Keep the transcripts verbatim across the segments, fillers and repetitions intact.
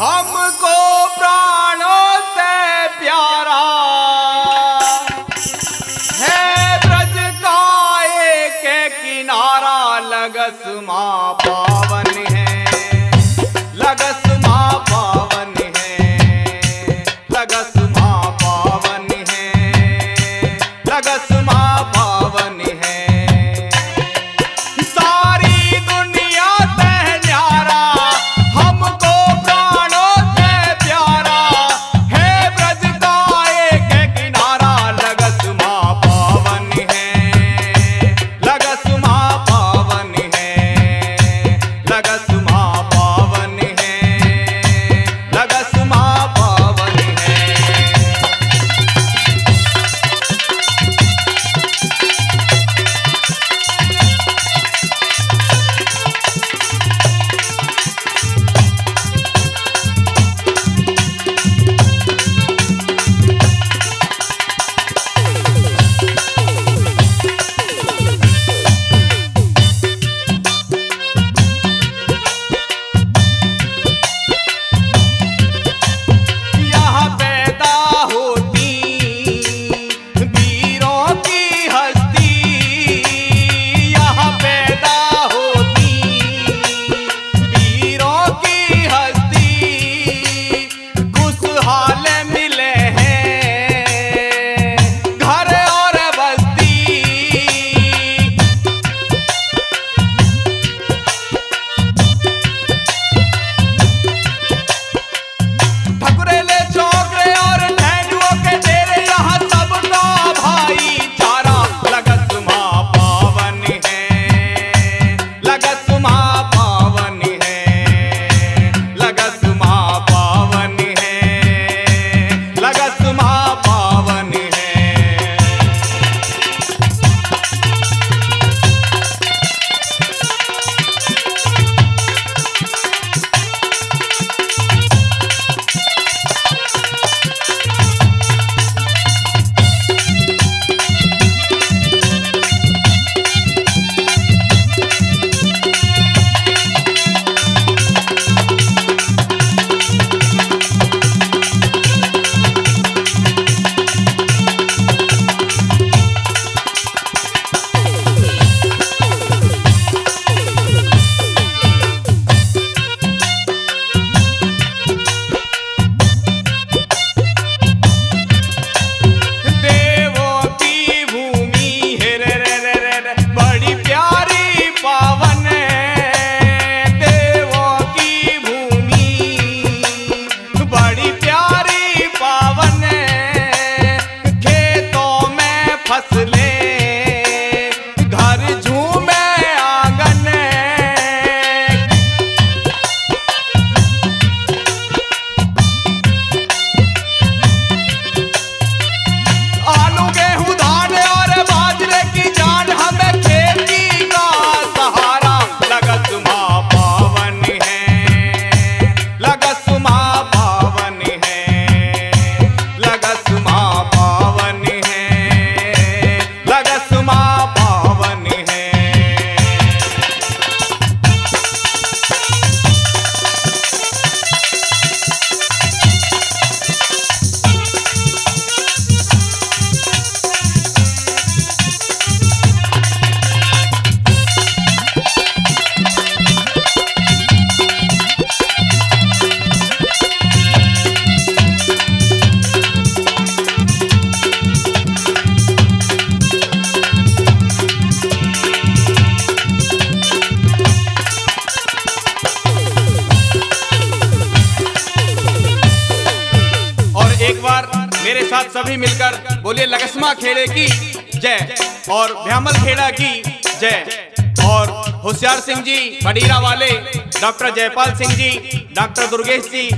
हमको प्राणों से प्यारा है ब्रज का एक किनारा, लगस्मा पावन है, लगस्मा पावन है, लगस्मा पावन है, लगस्मा पावन है। एक बार मेरे साथ सभी मिलकर बोलिए, लगस्मा खेड़े की जय और भ्यामल खेड़ा की जय। और होशियार सिंह जी बडीरा वाले, डॉक्टर जयपाल सिंह जी, डॉक्टर दुर्गेश जी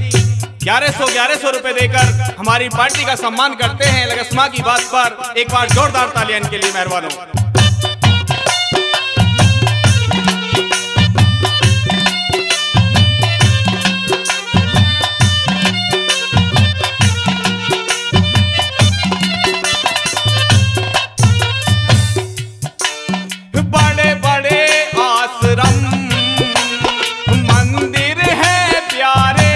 ग्यारह सौ ग्यारह सौ रुपए देकर हमारी पार्टी का सम्मान करते हैं। लगस्मा की बात पर एक बार जोरदार तालियां इनके लिए मेहरबान हो। मंदिर है प्यारे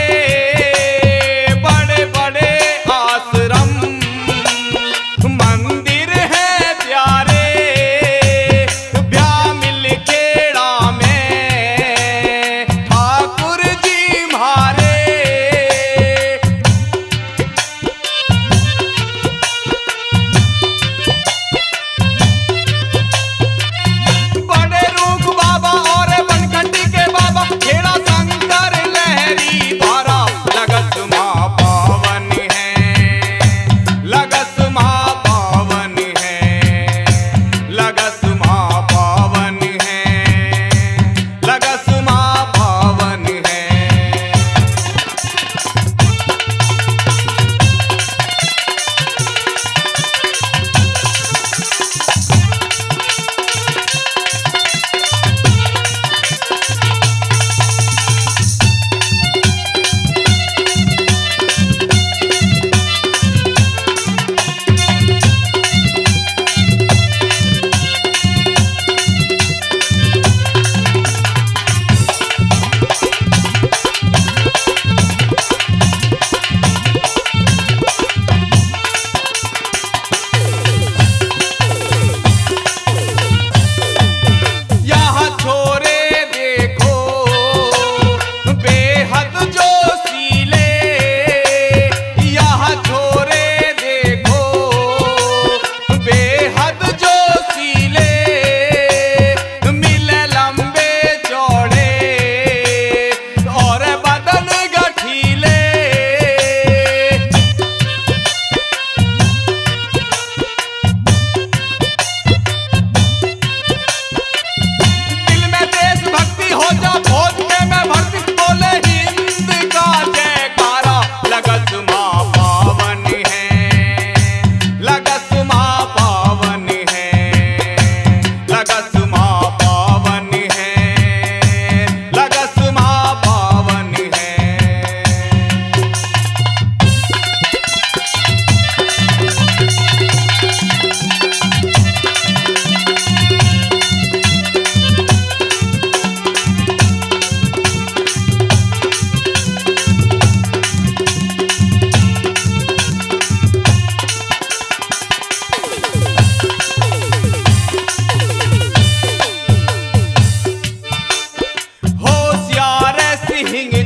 सिंह